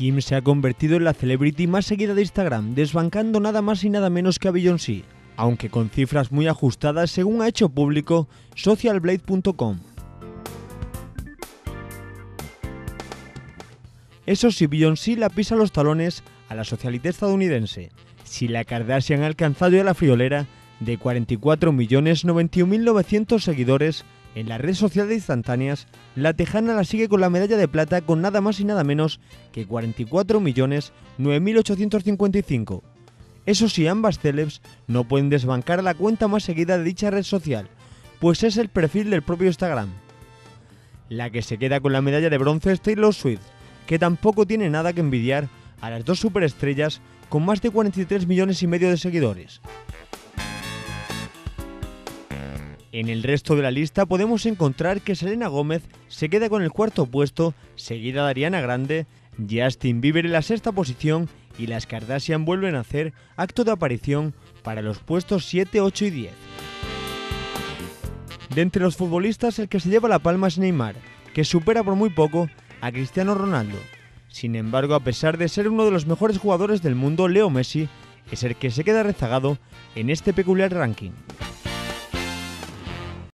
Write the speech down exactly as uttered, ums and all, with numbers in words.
Kim se ha convertido en la celebrity más seguida de Instagram, desbancando nada más y nada menos que a Beyoncé, aunque con cifras muy ajustadas según ha hecho público social blade punto com. Eso sí, Beyoncé la pisa los talones a la socialite estadounidense. Si la Kardashian ha alcanzado ya la friolera de cuarenta y cuatro millones noventa y un mil novecientos seguidores en las redes sociales instantáneas, la tejana la sigue con la medalla de plata con nada más y nada menos que cuarenta y cuatro millones nueve mil ochocientos cincuenta y cinco. Eso sí, ambas celebs no pueden desbancar la cuenta más seguida de dicha red social, pues es el perfil del propio Instagram. La que se queda con la medalla de bronce es Taylor Swift, que tampoco tiene nada que envidiar a las dos superestrellas con más de cuarenta y tres millones y medio de seguidores. En el resto de la lista podemos encontrar que Selena Gómez se queda con el cuarto puesto, seguida de Ariana Grande, Justin Bieber en la sexta posición y las Kardashian vuelven a hacer acto de aparición para los puestos siete, ocho y diez. De entre los futbolistas, el que se lleva la palma es Neymar, que supera por muy poco a Cristiano Ronaldo. Sin embargo, a pesar de ser uno de los mejores jugadores del mundo, Leo Messi es el que se queda rezagado en este peculiar ranking.